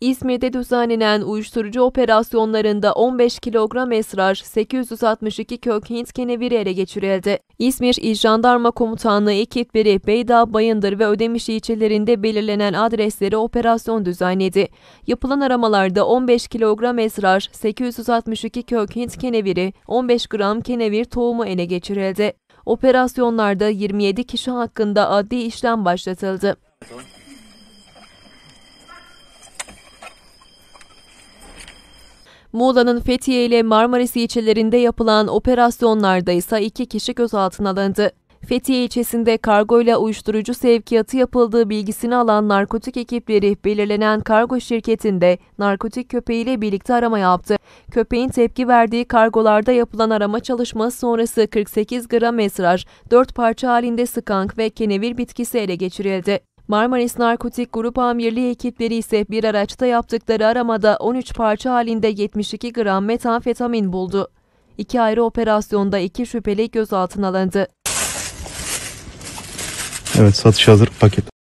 İzmir'de düzenlenen uyuşturucu operasyonlarında 15 kilogram esrar, 862 kök Hint keneviri ele geçirildi. İzmir İl Jandarma Komutanlığı ekipleri Beyda, Bayındır ve Ödemiş ilçelerinde belirlenen adreslere operasyon düzenledi. Yapılan aramalarda 15 kilogram esrar, 862 kök Hint keneviri, 15 gram kenevir tohumu ele geçirildi. Operasyonlarda 27 kişi hakkında adli işlem başlatıldı. Muğla'nın Fethiye ile Marmaris ilçelerinde yapılan operasyonlarda ise 2 kişi gözaltına alındı. Fethiye ilçesinde kargoyla uyuşturucu sevkiyatı yapıldığı bilgisini alan narkotik ekipleri belirlenen kargo şirketinde narkotik köpeğiyle birlikte arama yaptı. Köpeğin tepki verdiği kargolarda yapılan arama çalışması sonrası 48 gram esrar, 4 parça halinde skunk ve kenevir bitkisi ele geçirildi. Marmaris Narkotik Grup Amirliği ekipleri ise bir araçta yaptıkları aramada 13 parça halinde 72 gram metamfetamin buldu. 2 ayrı operasyonda 2 şüpheli gözaltına alındı. Evet, satış hazır paket.